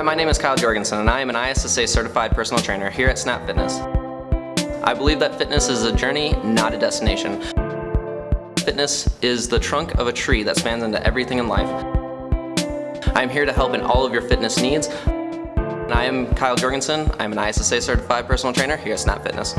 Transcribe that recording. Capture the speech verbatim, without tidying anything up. Hi, my name is Kyle Jorgensen and I am an I S S A certified personal trainer here at Snap Fitness. I believe that fitness is a journey, not a destination. Fitness is the trunk of a tree that spans into everything in life. I am here to help in all of your fitness needs. I am Kyle Jorgensen. I am an I S S A certified personal trainer here at Snap Fitness.